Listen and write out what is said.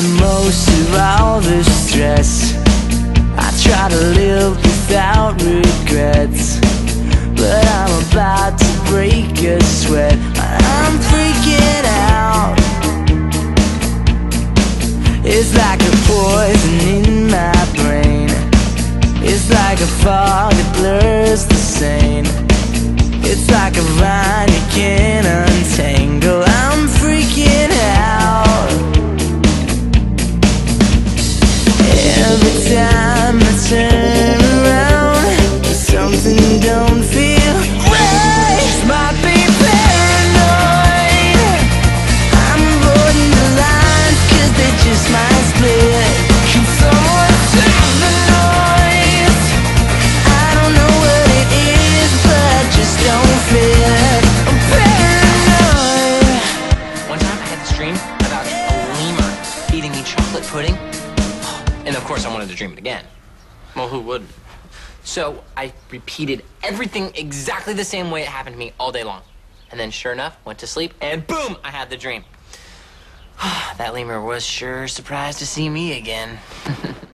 the most of all the stress. I try to live without regrets, but I'm about to break a sweat. I'm freaking out, it's like a poison in my brain. It's like a fog that blurs the same. It's like a vine you can't untangle. I'm freaking out every time I turn around. Something don't feel right. This might be paranoid. I'm holding the lines 'cause they just might split. Can someone take the noise? I don't know what it is, but I just don't feel it. I'm paranoid. One time I had this dream about a lemur feeding me chocolate pudding. And of course I wanted to dream it again. Well, who wouldn't? So I repeated everything exactly the same way it happened to me all day long. And then sure enough, went to sleep and boom, I had the dream. That lemur was sure surprised to see me again.